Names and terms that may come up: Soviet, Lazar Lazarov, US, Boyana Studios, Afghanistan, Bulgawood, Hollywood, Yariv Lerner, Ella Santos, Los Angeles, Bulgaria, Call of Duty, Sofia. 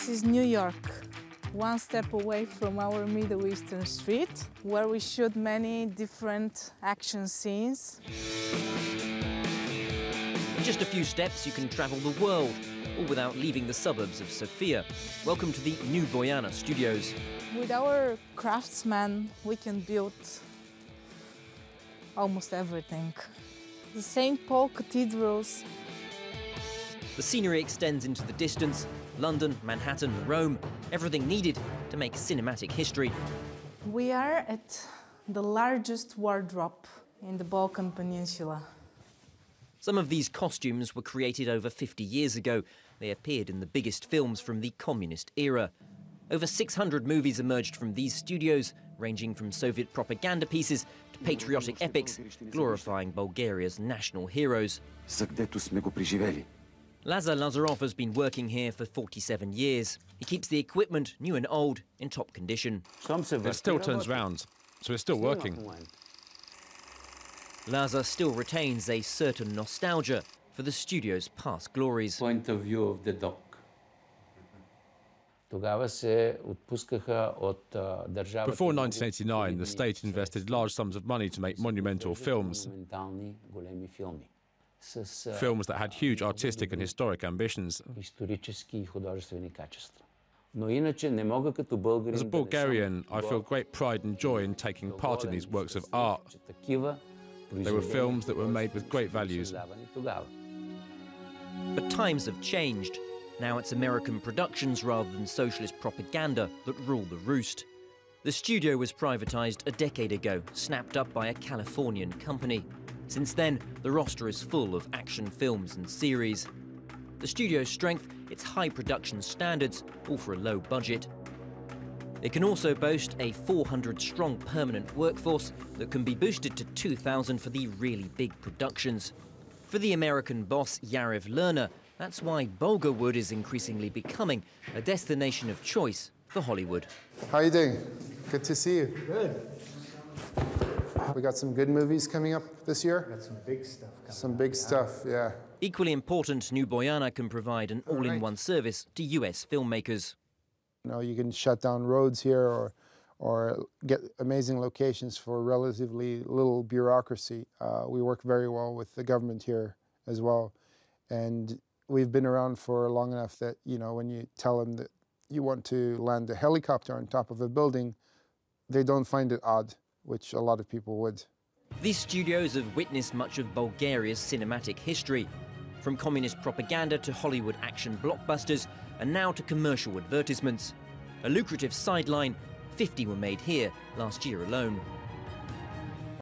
This is New York, one step away from our Middle Eastern street, where we shoot many different action scenes. In just a few steps, you can travel the world, all without leaving the suburbs of Sofia. Welcome to the new Boyana Studios. With our craftsmen, we can build almost everything. The St. Paul Cathedrals. The scenery extends into the distance. London, Manhattan, Rome, everything needed to make cinematic history. We are at the largest wardrobe in the Balkan Peninsula. Some of these costumes were created over 50 years ago. They appeared in the biggest films from the communist era. Over 600 movies emerged from these studios, ranging from Soviet propaganda pieces to patriotic epics, glorifying Bulgaria's national heroes. Lazar Lazarov has been working here for 47 years. He keeps the equipment, new and old, in top condition. It still turns round, so it's still working. Lazar still retains a certain nostalgia for the studio's past glories. Point of view of the dog. Before 1989, the state invested large sums of money to make monumental films. Films that had huge artistic and historic ambitions. As a Bulgarian, I feel great pride and joy in taking part in these works of art. They were films that were made with great values. But times have changed. Now it's American productions rather than socialist propaganda that rule the roost. The studio was privatized a decade ago, snapped up by a Californian company. Since then, the roster is full of action films and series. The studio's strength, its high production standards, all for a low budget. It can also boast a 400-strong permanent workforce that can be boosted to 2,000 for the really big productions. For the American boss, Yariv Lerner, that's why Bulgawood is increasingly becoming a destination of choice for Hollywood. How are you doing? Good to see you. Good. We got some good movies coming up this year. We got some big stuff coming up. Some big stuff, yeah. Equally important, New Boyana can provide an all-in-one service to U.S. filmmakers. You know, you can shut down roads here or get amazing locations for relatively little bureaucracy. We work very well with the government here as well. And we've been around for long enough that, you know, when you tell them that you want to land a helicopter on top of a building, they don't find it odd, which a lot of people would. These studios have witnessed much of Bulgaria's cinematic history, from communist propaganda to Hollywood action blockbusters, and now to commercial advertisements. A lucrative sideline, 50 were made here last year alone.